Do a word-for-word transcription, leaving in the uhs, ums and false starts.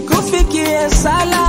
Niko fikie sala.